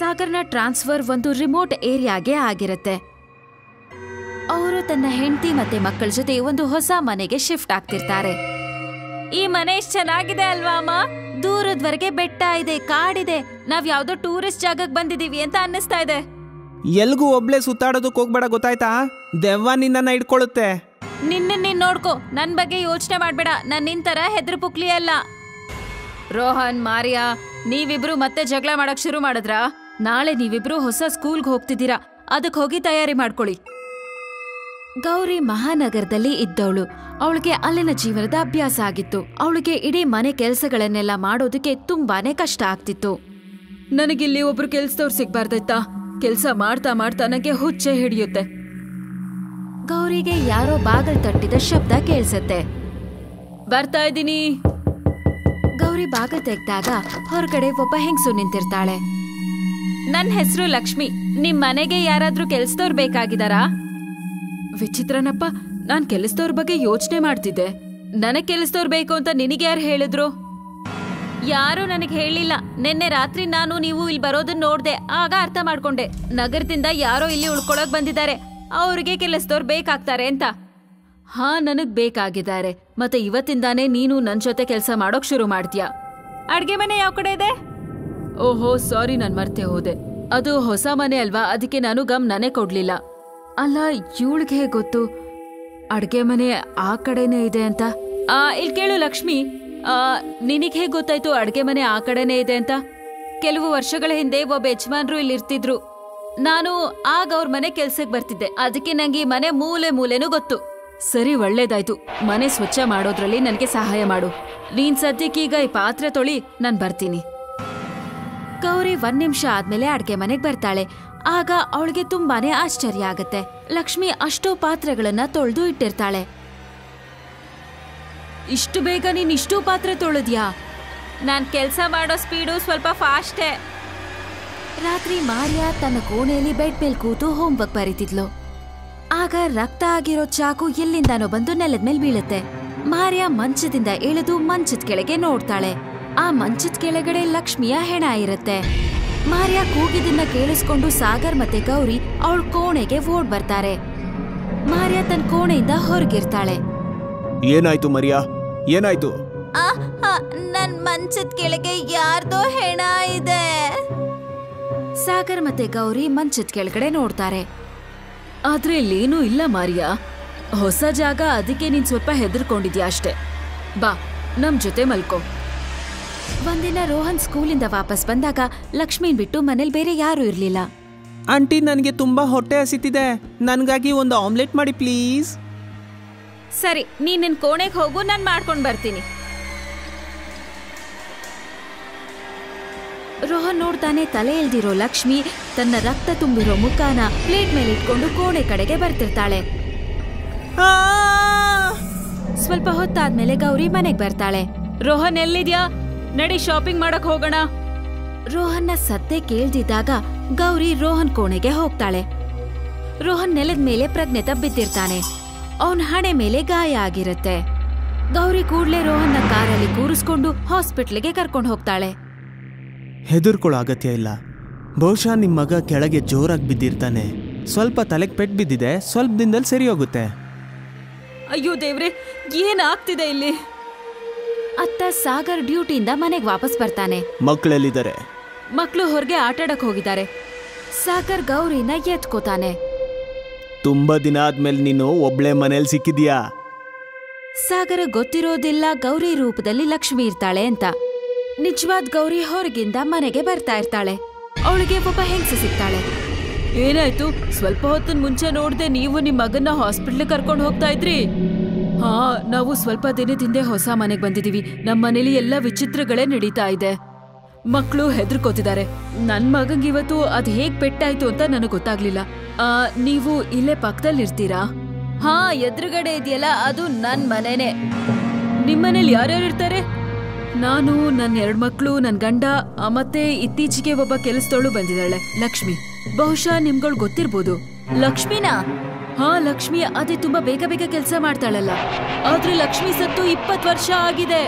ಸಾಗರ್ನ transfer ಒಂದು remote ಏರಿಯಾಗೆ ಆಗಿರುತ್ತೆ. ಅವರು ತನ್ನ ಹೆಂಡತಿ ಮತ್ತೆ ಮಕ್ಕಳ ಜೊತೆ ಒಂದು ಹೊಸ ಮನೆಗೆ ಶಿಫ್ಟ್ ಆಗ್ತಿರ್ತಾರೆ. ಈ ಮನೆ ಚೆನ್ನಾಗಿದೆ ಅಲ್ವಾ ಅಮ್ಮ? ದೂರದವರೆಗೆ ಬೆಟ್ಟ ಇದೆ, ಕಾಡಿದೆ, ನಾವ್ ಯಾವ್ದೋ ಟೂರಿಸ್ಟ್ ಜಾಗಕ್ಕೆ ಬಂದಿದೀವಿ ಅಂತ ಅನ್ನಿಸ್ತಾ ಇದೆ. ಎಲ್ಗೂ ಒಬ್ಳೆ ಸುತ್ತಾಡೋದಕ್ಕೆ ಹೋಗ್ಬೇಡ, ಗೊತ್ತಾಯ್ತಾ? ದೆವ್ವ ನಿನ್ನ ಹಿಡ್ಕೊಳ್ಳುತ್ತೆ. ನಿನ್ನ ನೋಡ್ಕೋ, ನನ್ನ ಬಗ್ಗೆ ಯೋಚನೆ ಮಾಡ್ಬೇಡ. ನಾನು ನಿಂತರ ಹೆದ್ರು ಪುಕ್ಲಿ ಅಲ್ಲ. ರೋಹನ್, ಮಾರಿಯಾ, ನೀವಿಬ್ರು ಮತ್ತೆ ಜಗಳ ಮಾಡಕ್ ಶುರು ಮಾಡಿದ್ರಾ? ನಾಳೆ ನೀವಿಬ್ರು ಹೊಸ ಸ್ಕೂಲ್ಗೆ ಹೋಗ್ತಿದ್ದೀರಾ, ಅದಕ್ಕೆ ಹೋಗಿ ತಯಾರಿ ಮಾಡ್ಕೊಳ್ಳಿ. ಗೌರಿ ಮಹಾನಗರದಲ್ಲಿ ಇದ್ದವಳು. ಅವಳಿಗೆ ಅಲ್ಲಿನ ಜೀವನದ ಅಭ್ಯಾಸ ಆಗಿತ್ತು. ಅವಳಿಗೆ ಇಡೀ ಮನೆ ಕೆಲಸಗಳನ್ನೆಲ್ಲ ಮಾಡೋದಕ್ಕೆ ತುಂಬಾನೇ ಕಷ್ಟ ಆಗ್ತಿತ್ತು. ನನಗಿಲ್ಲಿ ಒಬ್ರು ಕೆಲ್ಸದವ್ರು ಸಿಗ್ಬಾರ್ದಾಯ್ತಾ? ಕೆಲಸ ಮಾಡ್ತಾ ಮಾಡ್ತಾ ನನಗೆ ಹುಚ್ಚೆ ಹಿಡಿಯುತ್ತೆ. ಗೌರಿಗೆ ಯಾರೋ ಬಾಗಲ್ ತಟ್ಟಿದ ಶಬ್ದ ಕೇಳಿಸುತ್ತೆ. ಬರ್ತಾ ಇದ್ದೀನಿ. ಗೌರಿ ಬಾಗಲ್ ತೆಗ್ದಾಗ ಹೊರಗಡೆ ಒಬ್ಬ ಹೆಂಗಸು ನಿಂತಿರ್ತಾಳೆ. ನನ್ನ ಹೆಸರು ಲಕ್ಷ್ಮಿ, ನಿಮ್ ಮನೆಗೆ ಯಾರಾದ್ರೂ ಕೆಲ್ಸದವ್ರು ಬೇಕಾಗಿದಾರಾ? ವಿಚಿತ್ರನಪ್ಪ, ನಾನ್ ಕೆಲಸದವ್ರ ಬಗ್ಗೆ ಯೋಚನೆ ಮಾಡ್ತಿದ್ದೆ. ನನಗ್ ಕೆಲಸದವ್ರು ಬೇಕು ಅಂತ ನಿನಗೆ ಯಾರು ಹೇಳಿದ್ರು? ಯಾರು ನನಗೆ ಹೇಳಿಲ್ಲ. ನಿನ್ನೆ ರಾತ್ರಿ ನಾನು ನೀವು ಇಲ್ಲಿ ಬರೋದನ್ನ ನೋಡ್ದೆ, ಆಗ ಅರ್ಥ ಮಾಡ್ಕೊಂಡೆ. ನಗರದಿಂದ ಯಾರೋ ಇಲ್ಲಿ ಉಳ್ಕೊಳಕ್ ಬಂದಿದ್ದಾರೆ, ಅವ್ರಿಗೆ ಕೆಲಸದವ್ರು ಬೇಕಾಗ್ತಾರೆ ಅಂತ. ಹಾ, ನನಗ್ ಬೇಕಾಗಿದ್ದಾರೆ. ಮತ್ತೆ ಇವತ್ತಿಂದಾನೇ ನೀನು ನನ್ ಜೊತೆ ಕೆಲಸ ಮಾಡೋಕ್ ಶುರು ಮಾಡ್ತೀಯ. ಅಡ್ಗೆ ಮನೆ ಯಾವ ಕಡೆ ಇದೆ? ಓಹೋ, ಸಾರಿ, ನಾನು ಮರ್ತೆ ಹೋದೆ. ಅದು ಹೊಸ ಮನೆ ಅಲ್ವಾ, ಅದಕ್ಕೆ ನಾನು ಗಮನನೇ ಕೊಡ್ಲಿಲ್ಲ. ಅಲ್ಲ, ಇವಳಿಗೆ ಹೇಗೆ ಗೊತ್ತು ಅಡ್ಗೆ ಮನೆ ಆ ಕಡೆನೇ ಇದೆ ಅಂತ? ಇಲ್ಲಿ ಕೇಳು ಲಕ್ಷ್ಮಿ, ನಿನಗೆ ಹೇಗೆ ಗೊತ್ತಾಯ್ತು ಅಡ್ಗೆ ಮನೆ ಆ ಕಡೆನೇ ಇದೆ ಅಂತ? ಕೆಲವು ವರ್ಷಗಳ ಹಿಂದೆ ಒಬ್ಬ ಯಜಮಾನ್ರು ಇಲ್ಲಿರ್ತಿದ್ರು. ನಾನು ಆಗ ಅವ್ರ ಮನೆ ಕೆಲ್ಸಕ್ಕೆ ಬರ್ತಿದ್ದೆ, ಅದಕ್ಕೆ ನಂಗೆ ಈ ಮನೆ ಮೂಲೆ ಮೂಲೆನೂ ಗೊತ್ತು. ಸರಿ, ಒಳ್ಳೇದಾಯ್ತು. ಮನೆ ಸ್ವಚ್ಛ ಮಾಡೋದ್ರಲ್ಲಿ ನನಗೆ ಸಹಾಯ ಮಾಡು. ನೀನ್ ಸದ್ಯಕ್ಕೀಗ ಈ ಪಾತ್ರೆ ತೊಳಿ, ನಾನು ಬರ್ತೀನಿ. ಗೌರಿ 1 ನಿಮಿಷ ಆದ್ಮೇಲೆ ಅಡ್ಗೆ ಮನೆಗೆ ಬರ್ತಾಳೆ. ಆಗ ಅವಳಿಗೆ ತುಂಬಾನೇ ಆಶ್ಚರ್ಯ ಆಗತ್ತೆ. ಲಕ್ಷ್ಮಿ ಅಷ್ಟೋ ಪಾತ್ರೆಗಳನ್ನ ತೊಳೆದು ಇಟ್ಟಿರ್ತಾಳೆ. ಇಷ್ಟು ಬೇಗ ನೀನ್ ಇಷ್ಟು ಪಾತ್ರೆ ತೊಳೆದ್ಯಾ? ನಾನ್ ಕೆಲಸ ಮಾಡೋ ಸ್ಪೀಡು ಸ್ವಲ್ಪ ಫಾಸ್ಟೇ. ರಾತ್ರಿ ಮಾರಿಯಾ ತನ್ನ ಕೋಣೆಯಲ್ಲಿ ಬೆಡ್ ಮೇಲೆ ಕೂತು ಹೋಮ್ವರ್ಕ್ ಬರೀತಿದ್ಲು. ಆಗ ರಕ್ತ ಆಗಿರೋ ಚಾಕು ಎಲ್ಲಿಂದಾನೋ ಬಂದು ನೆಲದ ಮೇಲೆ ಬೀಳುತ್ತೆ. ಮಾರಿಯಾ ಮಂಚದಿಂದ ಇಳಿದು ಮಂಚದ ಕೆಳಗೆ ನೋಡ್ತಾಳೆ. ಆ ಮಂಚದ ಕೆಳಗಡೆ ಲಕ್ಷ್ಮಿಯ ಹೆಣ ಇರುತ್ತೆ. ಮಾರಿಯಾ ಕೂಗಿದನ್ನ ಕೇಳಿಸ್ಕೊಂಡು ಸಾಗರ್ ಮತ್ತೆ ಗೌರಿ ಅವಳ ಕೋಣೆಗೆ ಓಡ್ ಬರ್ತಾರೆ. ಮಾರಿಯಾ ತನ್ನ ಕೋಣೆಯಿಂದ ಹೊರಗಿರ್ತಾಳೆ. ಏನಾಯ್ತು ಮರಿಯಾ, ಏನಾಯ್ತು? ನನ್ ಮಂಚದ ಕೆಳಗೆ ಯಾರ್ದೋ ಹೆಣ ಇದೆ. ಸಾಗರ್ ಮತ್ತೆ ಗೌರಿ ಮಂಚದ ಕೆಳಗಡೆ ನೋಡ್ತಾರೆ. ಆದ್ರೆ ಇಲ್ಲೇನೂ ಇಲ್ಲ ಮಾರಿಯಾ, ಹೊಸ ಜಾಗ, ಅದಕ್ಕೆ ನೀನ್ ಸ್ವಲ್ಪ ಹೆದರ್ಕೊಂಡಿದ್ಯಾ ಅಷ್ಟೆ. ಬಾ, ನಮ್ ಜೊತೆ ಮಲ್ಕೋ. ಒಂದಿನ ರೋಹನ್ ಸ್ಕೂಲಿಂದ ವಾಪಸ್ ಬಂದಾಗ ಲಕ್ಷ್ಮೀನ್ ಬಿಟ್ಟು ಮನೇಲಿ ಬೇರೆ ಯಾರೂ ಇರ್ಲಿಲ್ಲ. ಆಂಟಿ, ನನಗೆ ತುಂಬಾ ಹೊಟ್ಟೆ ಹಸಿತಿದೆ, ನನಗಾಗಿ ಒಂದು ಆಮ್ಲೆಟ್ ಮಾಡಿ ಪ್ಲೀಸ್. ಸರಿ, ನೀನ್ ನಿನ್ ಕೋಣೆಗೆ ಹೋಗು, ನಾನು ಮಾಡ್ಕೊಂಡು ಬರ್ತೀನಿ. ರೋಹನ್ ನೋಡ್ತಾನೆ ತಲೆ ಎಲ್ದಿರೋ ಲಕ್ಷ್ಮಿ ತನ್ನ ರಕ್ತ ತುಂಬಿರೋ ಮುಖಾನ ಪ್ಲೇಟ್ ಮೇಲೆ ಇಟ್ಕೊಂಡು ಕೋಣೆ ಕಡೆಗೆ ಬರ್ತಿರ್ತಾಳೆ. ಸ್ವಲ್ಪ ಹೊತ್ತಾದ್ಮೇಲೆ ಗೌರಿ ಮನೆಗೆ ಬರ್ತಾಳೆ. ರೋಹನ್ ಎಲ್ಲಿದ್ಯಾ? ನಡಿ, ಶಾಪಿಂಗ್ ಮಾಡಕ್ ಹೋಗೋಣ. ರೋಹನ್ನ ಸದ್ದೆ ಕೇಳ್ದಿದ್ದಾಗ ಗೌರಿ ರೋಹನ್ ಕೋಣೆಗೆ ಹೋಗ್ತಾಳೆ. ರೋಹನ್ ನೆಲದ ಮೇಲೆ ಪ್ರಜ್ಞೆ ತಬ್ಬಿದ್ದಿರ್ತಾನೆ. ಅವನ ಹಣೆ ಮೇಲೆ ಗಾಯ ಆಗಿರುತ್ತೆ. ಗೌರಿ ಕೂಡ್ಲೆ ರೋಹನ್ನ ಕಾರಲ್ಲಿ ಕೂರಿಸ್ಕೊಂಡು ಹಾಸ್ಪಿಟ್ಲಿಗೆ ಕರ್ಕೊಂಡು ಹೋಗ್ತಾಳೆ. ಹೆದರ್ಕೊಳ್ಳೋ ಅಗತ್ಯ ಇಲ್ಲ. ಬಹುಶಃ ನಿಮ್ ಮಗ ಕೆಳಗೆ ಜೋರಾಗಿ ಬಿದ್ದಿರ್ತಾನೆ, ಸ್ವಲ್ಪ ತಲೆಗೆ ಪೆಟ್ಟು ಬಿದ್ದಿದೆ, ಸ್ವಲ್ಪ ದಿನದಲ್ಲಿ ಸರಿ ಹೋಗುತ್ತೆ. ಅಯ್ಯೋ ದೇವ್ರೆ, ಏನಾಗ್ತಿದೆ ಇಲ್ಲಿ? ಅತ್ತ ಸಾಗರ್ ಡ್ಯೂಟಿಯಿಂದ ಮನೆಗೆ ವಾಪಸ್ ಬರ್ತಾನೆ. ಮಕ್ಕಳೆಲ್ಲಿದ್ದಾರೆ? ಮಕ್ಕಳು ಹೊರಗೆ ಆಟಾಡಕ್ ಹೋಗಿದ್ದಾರೆ. ಸಾಗರ್ ಗೌರಿನ ಎತ್ಕೋತಾನೆ. ತುಂಬಾ ದಿನ ಆದ್ಮೇಲೆ ನೀನು ಒಬ್ಳೆ ಮನೇಲಿ ಸಿಕ್ಕಿದ್ಯಾ? ಸಾಗರ ಗೊತ್ತಿರೋದಿಲ್ಲ ಗೌರಿ ರೂಪದಲ್ಲಿ ಲಕ್ಷ್ಮಿ ಇರ್ತಾಳೆ ಅಂತ. ನಿಜವಾದ ಗೌರಿ ಹೊರಗಿಂದ ಮನೆಗೆ ಬರ್ತಾ ಇರ್ತಾಳೆ. ಅವಳಿಗೆ ಒಬ್ಬ ಹೆಂಗಸು ಸಿಗ್ತಾಳೆ. ಏನಾಯ್ತು? ಸ್ವಲ್ಪ ಹೊತ್ತಿನ ಮುಂಚೆ ನೋಡ್ದೆ ನೀವು ನಿಮ್ ಮಗನ್ನ ಹಾಸ್ಪಿಟ್ಲ್ ಕರ್ಕೊಂಡು ಹೋಗ್ತಾ ಇದ್ರಿ. ಹಾ, ನಾವು ಸ್ವಲ್ಪ ದಿನದಿಂದ ಹೊಸ ಮನೆಗೆ ಬಂದಿದ್ದೀವಿ. ನಮ್ಮ ಮನೇಲಿ ಎಲ್ಲ ವಿಚಿತ್ರಗಳೇ ನಡೀತಾ ಇದೆ. ಮಕ್ಕಳು ಹೆದರ್ಕೋತಿದ್ದಾರೆ. ನನ್ನ ಮಗಂಗೆ ಇವತ್ತು ಅದು ಹೇಗೆ ಪೆಟ್ಟಾಯ್ತು ಅಂತ ನನಗೆ ಗೊತ್ತಾಗ್ಲಿಲ್ಲ. ನೀವು ಇಲ್ಲೇ ಪಕ್ಕದಲ್ಲಿ ಇರ್ತೀರಾ? ಹಾ, ಎದುರುಗಡೆ ಇದೆಯಲ್ಲ ಅದು ನನ್ನ ಮನೇನೆ. ನಿಮ್ಮನೇಲಿ ಯಾರ್ಯಾರು ಇರ್ತಾರೆ? ನಾನು, ನನ್ನ 2 ಮಕ್ಕಳು, ನನ್ನ ಗಂಡ, ಮತ್ತೆ ಇತ್ತೀಚೆಗೆ ಒಬ್ಬ ಕೆಲಸದವಳು ಬಂದಿದ್ದಾಳೆ, ಲಕ್ಷ್ಮಿ. ಬಹುಶಃ ನಿಮ್ಗಳು ಗೊತ್ತಿರ್ಬೋದು. ಲಕ್ಷ್ಮಿನಾ? ಹಾ, ಲಕ್ಷ್ಮಿ. ಅದೇ ತುಂಬಾ ಬೇಗ ಬೇಗ ಕೆಲಸ ಮಾಡ್ತಾಳಲ್ಲ. ಆದ್ರೆ ಲಕ್ಷ್ಮಿ ಸತ್ತು 20 ವರ್ಷ ಆಗಿದೆ.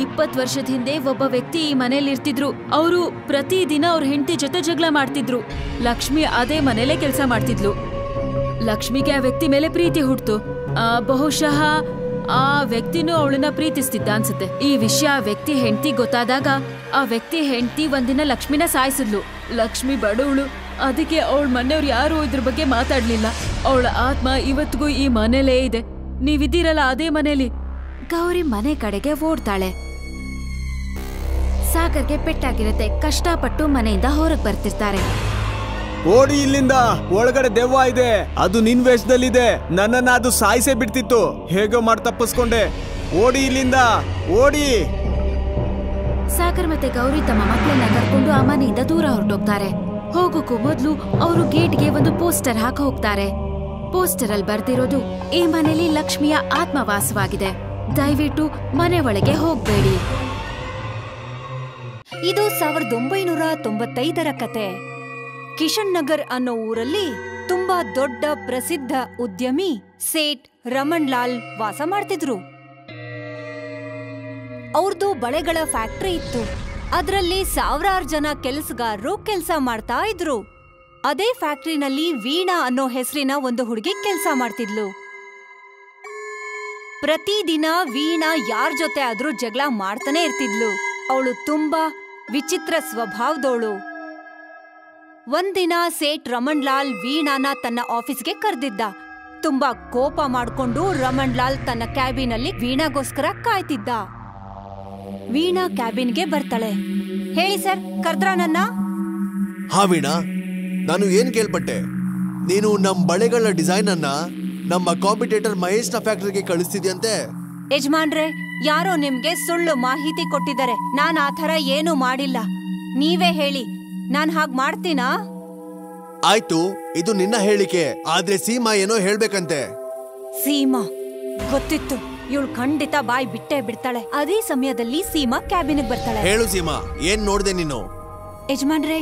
20 ವರ್ಷದ ಹಿಂದೆ ಒಬ್ಬ ವ್ಯಕ್ತಿ ಈ ಮನೆಯಲ್ಲಿ ಇರ್ತಿದ್ರು. ಅವರು ಪ್ರತಿದಿನ ಅವರ ಹೆಂಡತಿ ಜೊತೆ ಜಗಳ ಮಾಡ್ತಿದ್ರು. ಲಕ್ಷ್ಮಿ ಅದೇ ಮನೆಯಲ್ಲೇ ಕೆಲಸ ಮಾಡ್ತಿದ್ಲು. ಲಕ್ಷ್ಮಿಗೆ ಆ ವ್ಯಕ್ತಿ ಮೇಲೆ ಪ್ರೀತಿ ಹುಟ್ಟಿತು. ಬಹುಶಃ ಆ ವ್ಯಕ್ತಿನೂ ಅವಳನ್ನ ಪ್ರೀತಿಸ್ತಿದ್ದ ಅನ್ಸುತ್ತೆ. ಈ ವಿಷಯ ಆ ವ್ಯಕ್ತಿ ಹೆಂಡತಿ ಗೊತ್ತಾದಾಗ ಆ ವ್ಯಕ್ತಿ ಹೆಂಡತಿ ಒಂದಿನ ಲಕ್ಷ್ಮಿನ ಸಾಯಿಸಿದ್ಲು. ಲಕ್ಷ್ಮಿ ಬಡವಳು, ಅದಕ್ಕೆ ಅವಳ ಮನೆಯವ್ರು ಯಾರು ಇದ್ರ ಬಗ್ಗೆ ಮಾತಾಡ್ಲಿಲ್ಲ. ಅವಳ ಆತ್ಮ ಇವತ್ತಿಗೂ ಈ ಮನೆಯಲ್ಲೇ ಇದೆ. ನೀವಿದ್ದೀರಲ್ಲ ಅದೇ ಮನೆಯಲ್ಲಿ. ಗೌರಿ ಮನೆ ಕಡೆಗೆ ಓಡ್ತಾಳೆ. ಸಾಗರ್ಗೆ ಪೆಟ್ಟಾಗಿರುತ್ತೆ. ಕಷ್ಟಪಟ್ಟು ಮನೆಯಿಂದ ಹೊರಗೆ ಬರ್ತಿರ್ತಾರೆ. ಓಡಿ ಇಲ್ಲಿಂದ, ಒಳಗಡೆ ದೆವ್ವ ಇದೆ, ಅದು ನಿನ್ ವೇಷದಲ್ಲಿದೆ, ನನ್ನನ್ನ ಅದು ಸಾಯಿಸೇ ಬಿಡ್ತಿತ್ತು, ಹೇಗೋ ಮಾಡಿ ತಪ್ಪಿಸ್ಕೊಂಡೆ, ಓಡಿ ಇಲ್ಲಿಂದ ಓಡಿ. ಸಾಗರ್ ಮತ್ತೆ ಗೌರಿ ತಮ್ಮ ಮಕ್ಕಳನ್ನ ಕರ್ಕೊಂಡು ಆ ಮನೆಯಿಂದ ದೂರ ಹೊರಟೋಗ್ತಾರೆ. ಹೋಗೋಕ್ಕೂ ಮೊದಲು ಅವರು ಗೇಟ್ಗೆ ಒಂದು ಪೋಸ್ಟರ್ ಹಾಕಿ ಹೋಗ್ತಾರೆ. ಪೋಸ್ಟರ್ ಅಲ್ಲಿ ಬರ್ದಿರೋದು, ಈ ಮನೆಯಲ್ಲಿ ಲಕ್ಷ್ಮಿಯ ಆತ್ಮವಾಸವಾಗಿದೆ, ದಯವಿಟ್ಟು ಮನೆ ಒಳಗೆ ಹೋಗ್ಬೇಡಿ. ಇದು 1995 ಕತೆ. ಕಿಶನ್ ನಗರ್ ಅನ್ನೋ ಊರಲ್ಲಿ ತುಂಬಾ ದೊಡ್ಡ ಪ್ರಸಿದ್ಧ ಉದ್ಯಮಿ ಸೇಠ್ ರಮಣ್ಲಾಲ್ ವಾಸ ಮಾಡ್ತಿದ್ರು. ಅವ್ರದ್ದು ಬಳೆಗಳ ಫ್ಯಾಕ್ಟರಿ ಇತ್ತು. ಅದರಲ್ಲಿ ಸಾವಿರಾರು ಜನ ಕೆಲಸಗಾರರು ಕೆಲಸ ಮಾಡ್ತಾ ಇದ್ರು. ಅದೇ ಫ್ಯಾಕ್ಟರಿನಲ್ಲಿ ವೀಣಾ ಅನ್ನೋ ಹೆಸರಿನ ಒಂದು ಹುಡುಗಿ ಕೆಲಸ ಮಾಡ್ತಿದ್ಲು. ಪ್ರತಿದಿನ ವೀಣಾ ಯಾರ ಜೊತೆ ಆದ್ರೂ ಜಗಳ ಮಾಡ್ತಾನೆ ಇರ್ತಿದ್ಲು. ಅವಳು ತುಂಬಾ ವಿಚಿತ್ರ ಸ್ವಭಾವದವಳು. ಒಂದಿನ ಸೇಠ್ ರಮಣ್ಲಾಲ್ ವೀಣಾನ ತನ್ನ ಆಫೀಸ್ಗೆ ಕರೆದಿದ್ದ. ತುಂಬಾ ಕೋಪ ಮಾಡಿಕೊಂಡು ರಮಣ್ಲಾಲ್ ತನ್ನ ಕ್ಯಾಬಿನಲ್ಲಿ ವೀಣಾಗೋಸ್ಕರ ಕಾಯ್ತಿದ್ದ. ವೀಣಾ ಕ್ಯಾಬಿನ್ಗೆ ಬರ್ತಾಳೆ. ಹೇಳಿ ಸರ್, ಕರ್ದ್ರಾ ನನ್ನ? ಹಾ ವೀಣಾ, ನಾನು ಏನ್ ಕೇಳ್ಪಟ್ಟೆ, ನೀನು ನಮ್ ಬಳೆಗಳ ಡಿಸೈನ್ ಅನ್ನ ನಮ್ಮ ಕಾಂಪಿಟೇಟರ್ ಮಹೇಶ್ ನ ಫ್ಯಾಕ್ಟರಿಗೆ ಕಳಿಸ್ತಿದ್ಯಂತೆ. ಯಜಮಾನ್ರೆ, ಯಾರೋ ನಿಮ್ಗೆ ಸುಳ್ಳು ಮಾಹಿತಿ ಕೊಟ್ಟಿದ್ದಾರೆ. ನಾನು ಆ ಥರ ಏನೂ ಮಾಡಿಲ್ಲ, ನೀವೇ ಹೇಳಿ ನಾನು ಹಾಗೆ ಮಾಡ್ತೀನಾ? ಆಯ್ತು, ಇದು ನಿನ್ನ ಹೇಳಿಕೆ, ಆದ್ರೆ ಸೀಮಾ ಏನೋ ಹೇಳ್ಬೇಕಂತೆ. ಸೀಮಾ? ಗೊತ್ತಿತ್ತು, ಇವಳು ಖಂಡಿತ ಬಾಯಿ ಬಿಟ್ಟೆ ಬಿಡ್ತಾಳೆ. ಅದೇ ಸಮಯದಲ್ಲಿ ಸೀಮಾ ಕ್ಯಾಬಿನಿಗೆ ಬರ್ತಾಳೆ. ಹೇಳು ಸೀಮಾ, ಏನ್ ನೋಡ್ದೆ ನೀನು? ಯಜಮಾನ್ರೆ,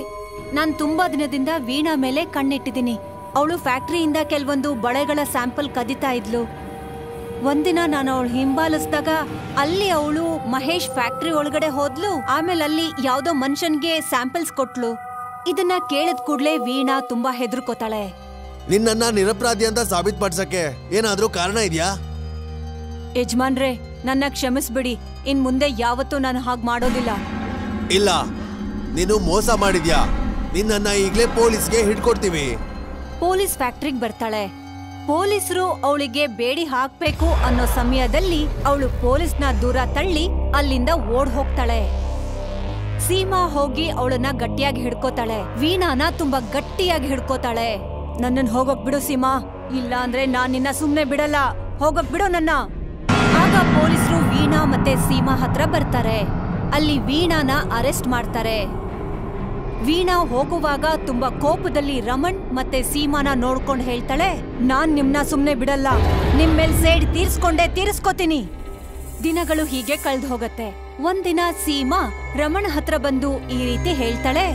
ನಾನು ತುಂಬಾ ದಿನದಿಂದ ವೀಣಾ ಮೇಲೆ ಕಣ್ಣಿಟ್ಟಿದ್ದೀನಿ. ಅವಳು ಫ್ಯಾಕ್ಟ್ರಿಯಿಂದ ಕೆಲವೊಂದು ಬಳೆಗಳ ಸ್ಯಾಂಪಲ್ ಕದೀತಾ ಇದ್ಲು. ಒಂದಿನ ನಾನು ಅವಳು ಹಿಂಬಾಲಿಸಿದಾಗ ಅಲ್ಲಿ ಅವಳು ಮಹೇಶ್ ಫ್ಯಾಕ್ಟ್ರಿ ಒಳಗಡೆ ಹೋದ್ಲು. ಆಮೇಲೆ ಅಲ್ಲಿ ಯಾವುದೋ ಮನುಷ್ಯನ್ಗೆ ಸ್ಯಾಂಪಲ್ಸ್ ಕೊಟ್ಲು. ಇದನ್ನ ಕೇಳಿದ ಕೂಡಲೇ ವೀಣಾ ತುಂಬಾ ಹೆದರ್ಕೋತಾಳೆ. ನಿನ್ನನ್ನ ನಿರಪರಾಧಿ ಅಂತ ಸಾಬೀತು ಪಡಿಸಕ್ಕೆ ಏನಾದ್ರೂ ಕಾರಣ ಇದೆಯಾ? ಯಜಮಾನ್ರೆ, ನನ್ನ ಕ್ಷಮಿಸ್ಬಿಡಿ, ಇನ್ ಮುಂದೆ ಯಾವತ್ತೂ ನಾನು ಹಾಗೆ ಮಾಡೋದಿಲ್ಲ. ಇಲ್ಲ, ನೀನು ಮೋಸ ಮಾಡಿದ್ಯಾ, ನಿನ್ನನ್ನ ಈಗಲೇ ಪೊಲೀಸ್ಗೆ ಹಿಡ್ಕೊಡ್ತೀವಿ. ಪೊಲೀಸ್ ಫ್ಯಾಕ್ಟ್ರಿಗೆ ಬರ್ತಾಳೆ. ಪೊಲೀಸರು ಅವಳಿಗೆ ಬೇಡಿ ಹಾಕ್ಬೇಕು ಅನ್ನೋ ಸಮಯದಲ್ಲಿ ಅವಳು ಪೊಲೀಸ್ನ ದೂರ ತಳ್ಳಿ ಅಲ್ಲಿಂದ ಓಡ್ ಹೋಗ್ತಾಳೆ. ಸೀಮಾ ಹೋಗಿ ಅವಳನ್ನ ಗಟ್ಟಿಯಾಗಿ ಹಿಡ್ಕೋತಾಳೆ. ವೀಣಾನ ತುಂಬಾ ಗಟ್ಟಿಯಾಗಿ ಹಿಡ್ಕೋತಾಳೆ. ನನ್ನನ್ನು ಹೋಗೋಕ್ ಬಿಡು ಸೀಮಾ, ಇಲ್ಲ ಅಂದ್ರೆ ನಾನ್ ನಿನ್ನ ಸುಮ್ನೆ ಬಿಡಲ್ಲ, ಹೋಗೋಕ್ ಬಿಡು ನನ್ನ. ಆಗ ಪೊಲೀಸರು ವೀಣಾ ಮತ್ತೆ ಸೀಮಾ ಹತ್ರ ಬರ್ತಾರೆ. ಅಲ್ಲಿ ವೀಣಾನ ಅರೆಸ್ಟ್ ಮಾಡ್ತಾರೆ. ವೀಣಾ ಹೋಗುವಾಗ ತುಂಬಾ ಕೋಪದಲ್ಲಿ ರಮಣ್ ಮತ್ತೆ ಸೀಮಾನ ನೋಡ್ಕೊಂಡು ಹೇಳ್ತಾಳೆ, ನಾನ್ ನಿಮ್ನ ಸುಮ್ನೆ ಬಿಡಲ್ಲ, ನಿಮ್ ಮೇಲ್ ಸೇಡ್ ತೀರ್ಸ್ಕೋತೀನಿ. ದಿನಗಳು ಹೀಗೆ ಕಳೆದು ಹೋಗತ್ತೆ. ಒಂದಿನ ಸೀಮಾ ರಮಣ್ ಹತ್ರ ಬಂದು ಈ ರೀತಿ ಹೇಳ್ತಾಳೆ,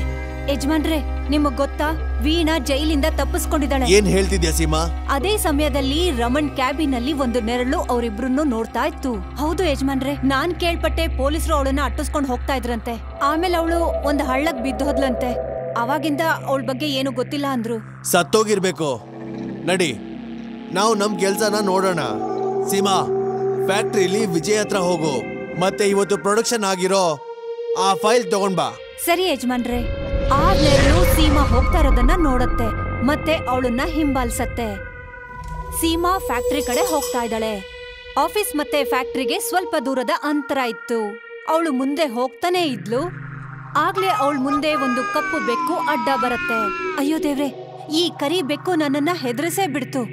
ಯಜಮಾನ್ರೆ ನಿಮಗ್ ಗೊತ್ತಾ, ವೀಣಾ ಜೈಲಿಂದ ತಪ್ಪಿಸ್ಕೊಂಡಿದ್ದಾಳೆ. ಏನ್ ಹೇಳ್ತಿದ್ಯಾ ಸೀಮಾ? ಅದೇ ಸಮಯದಲ್ಲಿ ರಮಣ್ ಕ್ಯಾಬಿನಲ್ಲಿ ಒಂದು ನೆರಳು ಅವರಿಬ್ರನ್ನು ನೋಡ್ತಾ ಇತ್ತು. ಹೌದು ಯಜಮಾನ್ರೆ, ನಾನ್ ಕೇಳ್ಪಟ್ಟೆ ಪೊಲೀಸರು ಅವಳನ್ನ ಅಟ್ಟಿಸ್ಕೊಂಡು ಹೋಗ್ತಾ ಇದ್ರಂತೆ. ಆಮೇಲೆ ಅವಳು ಒಂದ್ ಹಳ್ಳಕ್ ಬಿದ್ದು ಹೋದ್ಲಂತೆ. ಅವಾಗಿಂದ ಅವಳ ಬಗ್ಗೆ ಏನು ಗೊತ್ತಿಲ್ಲ ಅಂದ್ರು. ಸತ್ತೋಗಿರ್ಬೇಕು. ನಡಿ, ನಾವು ನಮ್ ಕೆಲ್ಸನ ನೋಡೋಣ. ಸೀಮಾ, ಫ್ಯಾಕ್ಟ್ರಿಲಿ ವಿಜಯ್ ಹತ್ರ ಹೋಗು, ಮತ್ತೆ ಇವತ್ತು ಪ್ರೊಡಕ್ಷನ್ ಆಗಿರೋ ಆ ಫೈಲ್ ತಗೊಂಡ್ ಬಾ. ಸರಿ ಯಜಮಾನ್ರೆ. ಆ ನೆರಳು ಸೀಮಾ ಹೋಗ್ತಾ ಇರೋದನ್ನ ನೋಡುತ್ತೆ ಮತ್ತೆ ಅವಳನ್ನ ಹಿಂಬಾಲಿಸತ್ತೆ. ಸೀಮಾ ಫ್ಯಾಕ್ಟ್ರಿ ಕಡೆ ಹೋಗ್ತಾ ಇದ್ದಾಳೆ. ಆಫೀಸ್ ಮತ್ತೆ ಫ್ಯಾಕ್ಟ್ರಿಗೆ ಸ್ವಲ್ಪ ದೂರದ ಅಂತರ ಇತ್ತು. ಅವಳು ಮುಂದೆ ಹೋಗ್ತಾನೆ ಇದ್ಲು. ಆಗ್ಲೇ ಅವಳ ಮುಂದೆ ಒಂದು ಕಪ್ಪು ಬೆಕ್ಕು ಅಡ್ಡ ಬರುತ್ತೆ. ಅಯ್ಯೋ ದೇವ್ರೆ, ಈ ಕರಿ ಬೆಕ್ಕು ನನ್ನನ್ನ ಹೆದರಿಸೇ ಬಿಡ್ತು.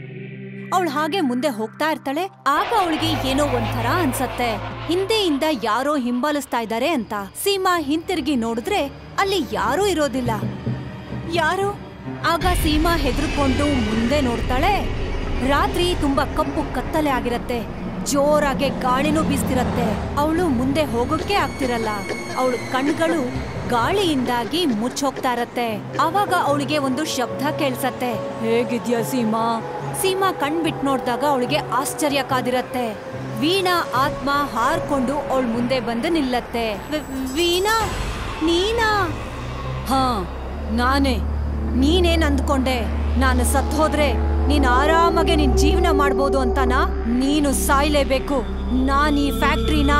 ಅವಳು ಹಾಗೆ ಮುಂದೆ ಹೋಗ್ತಾ ಇರ್ತಾಳೆ. ಆಗ ಅವಳಿಗೆ ಏನೋ ಒಂಥರ ಅನ್ಸತ್ತೆ, ಹಿಂದೆಯಿಂದ ಯಾರೋ ಹಿಂಬಾಲಿಸ್ತಾ ಇದ್ದಾರೆ ಅಂತ. ಸೀಮಾ ಹಿಂತಿರುಗಿ ನೋಡಿದ್ರೆ ಅಲ್ಲಿ ಯಾರೂ ಇರೋದಿಲ್ಲ. ಯಾರು? ಆಗ ಸೀಮಾ ಹೆದರ್ಕೊಂಡು ಮುಂದೆ ನೋಡ್ತಾಳೆ. ರಾತ್ರಿ ತುಂಬಾ ಕಪ್ಪು ಕತ್ತಲೆ ಆಗಿರತ್ತೆ, ಜೋರಾಗೆ ಗಾಳಿನೂ ಬೀಸ್ತಿರತ್ತೆ. ಅವಳು ಮುಂದೆ ಹೋಗೋಕೆ ಆಗ್ತಿರಲ್ಲ. ಅವಳ ಕಣ್ಗಳು ಗಾಳಿಯಿಂದಾಗಿ ಮುಚ್ಚೋಗ್ತಾ ಇರತ್ತೆ. ಅವಾಗ ಅವಳಿಗೆ ಒಂದು ಶಬ್ದ ಕೇಳಿಸತ್ತೆ. ಹೇಗಿದ್ಯಾ ಸೀಮಾ? ಸೀಮಾ ಕಣ್ಬಿಟ್ ನೋಡಿದಾಗ ಅವಳಿಗೆ ಆಶ್ಚರ್ಯ ಕಾದಿರುತ್ತೆ. ವೀಣಾ ಆತ್ಮ ಹಾರ್ಕೊಂಡು ಅವಳ ಮುಂದೆ ಬಂದು ನಿಲ್ಲತ್ತೆ. ವೀಣಾ ನೀನಾ? ಹಾ ನಾನೇ. ನೀನೇನ್ ಅಂದ್ಕೊಂಡೆ ನಾನು ಸತ್ತು ಹೋದ್ರೆ ನೀನು ಆರಾಮಾಗೆ ನಿನ್ ಜೀವನ ಮಾಡ್ಬೋದು ಅಂತಾನಾ? ನೀನು ಸಾಯ್ಲೇಬೇಕು. ನಾನು ಈ ಫ್ಯಾಕ್ಟ್ರಿನ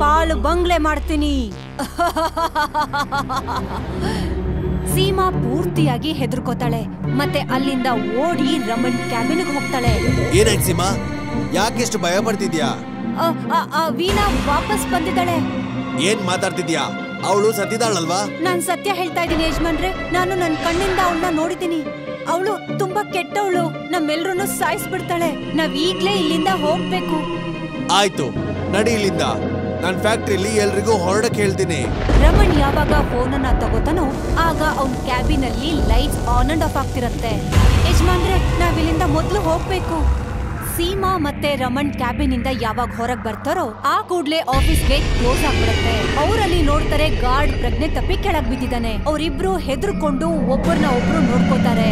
ಪಾಳು ಬಂಗ್ಲೆ ಮಾಡ್ತೀನಿ. ಸೀಮಾ ಪೂರ್ತಿಯಾಗಿ ಹೆದರ್ಕೋತಾಳೆ ಮತ್ತೆ ಅಲ್ಲಿಂದ ಓಡಿ ರಮಣ್ ಕ್ಯಾಬಿನ್ಗೆ ಹೋಗ್ತಾಳೆ. ಏನಾಯ್ತು ಸೀಮಾ, ಯಾಕೆಷ್ಟು ಭಯ ಪಡ್ತಿದ್ಯಾ? ವೀಣಾ ವಾಪಸ್ ಬಂದಿದ್ದಾಳೆ. ಏನ್ ಮಾತಾಡ್ತಿದ್ಯಾ? ಅವಳು ಸತ್ತಿದ್ದಾಳಲ್ವಾ? ನಾನು ಸತ್ಯ ಹೇಳ್ತಾ ಇದ್ದೀನಿ ಯಜಮಾನ್ರೆ. ನಾನು ನನ್ನ ಕಣ್ಣಿಂದ ಅವಳನ್ನ ನೋಡಿದ್ದೀನಿ. ಅವಳು ತುಂಬಾ ಕೆಟ್ಟವಳು, ನಮ್ಮೆಲ್ಲರನ್ನು ಸಾಯಿಸ್ಬಿಡ್ತಾಳೆ. ನಾವ್ ಈಗ್ಲೇ ಇಲ್ಲಿಂದ ಹೋಗ್ಬೇಕು. ಆಯ್ತು ನಡಿ ಇಲ್ಲಿಂದ, ನಾನು ಫ್ಯಾಕ್ಟ್ರಿಲಿ ಎಲ್ರಿಗೂ ಹೊರಡಕ್ಕೆ ಹೇಳ್ತೀನಿ. ರಮಣ್ ಯಾವಾಗ ಫೋನ್ ಅನ್ನ ತಗೋತಾನೋ ಆಗ ಅವ್ನ ಕ್ಯಾಬಿನ್ ಅಲ್ಲಿ ಲೈಟ್ ಆನ್ ಅಂಡ್ ಆಫ್ ಆಗ್ತಿರತ್ತೆ. ಯಜಮಾನ್ರೆ ನಾವಿಲ್ಲಿಂದ ಮೊದಲು ಹೋಗ್ಬೇಕು. ಸೀಮಾ ಮತ್ತೆ ರಮಣ್ ಕ್ಯಾಬಿನ್ ಇಂದ ಯಾವಾಗ ಹೊರಗೆ ಬರ್ತಾರೋ ಆ ಕೂಡ್ಲೆ ಆಫೀಸ್ ಗೇಟ್ ಕ್ಲೋಸ್ ಆಗ್ಬಿಡತ್ತೆ. ಅವರಲ್ಲಿ ನೋಡ್ತಾರೆ ಗಾರ್ಡ್ ಪ್ರಜ್ಞೆ ತಪ್ಪಿ ಕೆಳಗ್ ಬಿದ್ದಿದ್ದಾನೆ. ಅವರಿಬ್ರು ಹೆದರ್ಕೊಂಡು ಒಬ್ಬರನ್ನ ಒಬ್ರು ನೋಡ್ಕೋತಾರೆ.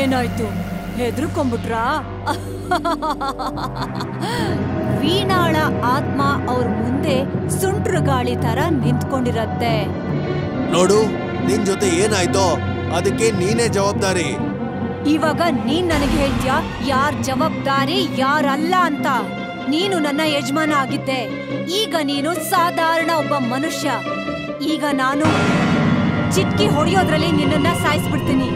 ಏನಾಯ್ತು, ಹೆದರ್ಕೊಂಡ್ಬಿಟ್ರಾ? ವೀಣಾಳ ಆತ್ಮ ಅವ್ರ ಮುಂದೆ ಸುಂಟ್ರ ಗಾಳಿ ತರ ನಿಂತ್ಕೊಂಡಿರತ್ತೆ. ನೋಡು, ನಿನ್ ಜೊತೆ ಏನಾಯ್ತೋ ಅದಕ್ಕೆ ನೀನೇ ಜವಾಬ್ದಾರಿ. ಇವಾಗ ನೀನ್ ನನಗೆ ಹೇಳ್ತೀಯಾ ಯಾರ್ ಜವಾಬ್ದಾರಿ ಯಾರಲ್ಲ ಅಂತ? ನೀನು ನನ್ನ ಯಜಮಾನ ಆಗಿದ್ದೆ, ಈಗ ನೀನು ಸಾಧಾರಣ ಒಬ್ಬ ಮನುಷ್ಯ. ಈಗ ನಾನು ಚಿಟ್ಕಿ ಹೊಡೆಯೋದ್ರಲ್ಲಿ ನಿನ್ನನ್ನ ಸಾಯಿಸ್ಬಿಡ್ತೀನಿ.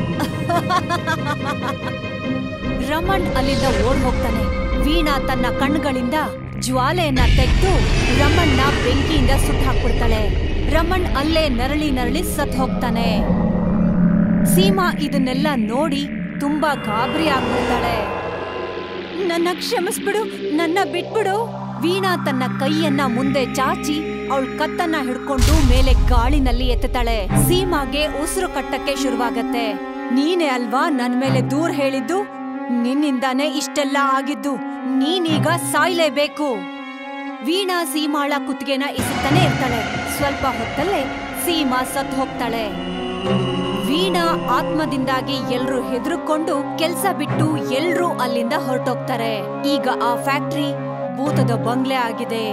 ರಮಣ್ ಅಲ್ಲಿಂದ ಓಡ್ ಹೋಗ್ತಾನೆ. ವೀಣಾ ತನ್ನ ಕಣ್ಗಳಿಂದ ಜ್ವಾಲೆಯನ್ನ ತೆಗೆದು ರಮಣ್ನ ಬೆಂಕಿಯಿಂದ ಸುಟ್ಟು ಹಾಕ್ಬಿಡ್ತಾಳೆ. ರಮಣ್ ಅಲ್ಲೇ ನರಳಿ ನರಳಿ ಸತ್ ಹೋಗ್ತಾನೆ. ಸೀಮಾ ಇದನ್ನೆಲ್ಲ ನೋಡಿ ತುಂಬಾ ಗಾಬರಿ ಆಗ್ಬಿಡ್ತಾಳೆ. ನನ್ನ ಕ್ಷಮಿಸ್ಬಿಡು, ನನ್ನ ಬಿಟ್ಬಿಡು. ವೀಣಾ ತನ್ನ ಕೈಯನ್ನ ಮುಂದೆ ಚಾಚಿ ಅವಳು ಕತ್ತನ್ನ ಹಿಡ್ಕೊಂಡು ಮೇಲೆ ಗಾಳಿನಲ್ಲಿ ಎತ್ತಾಳೆ. ಸೀಮಾಗೆ ಉಸಿರು ಕಟ್ಟಕ್ಕೆ ಶುರುವಾಗತ್ತೆ. ನೀನೇ ಅಲ್ವಾ ನನ್ ಮೇಲೆ ದೂರ ಹೇಳಿದ್ದು? ನಿನ್ನಿಂದಾನೇ ಇಷ್ಟೆಲ್ಲ ಆಗಿದ್ದು. ನೀನೀಗ ಸಾಯ್ಲೇಬೇಕು. ವೀಣಾ ಸೀಮಾಳ ಕುತ್ತಿಗೆನ ಇಸುತ್ತಾನೆ ಇರ್ತಾಳೆ. ಸ್ವಲ್ಪ ಹೊತ್ತಲ್ಲೇ ಸೀಮಾ ಸತ್ ಹೋಗ್ತಾಳೆ. ವೀಣಾ ಆತ್ಮದಿಂದಾಗಿ ಎಲ್ರೂ ಹೆದರ್ಕೊಂಡು ಕೆಲ್ಸ ಬಿಟ್ಟು ಎಲ್ರೂ ಅಲ್ಲಿಂದ ಹೊರಟೋಗ್ತಾರೆ. ಈಗ ಆ ಫ್ಯಾಕ್ಟ್ರಿ ಭೂತದ ಬಂಗ್ಲೆ ಆಗಿದೆ.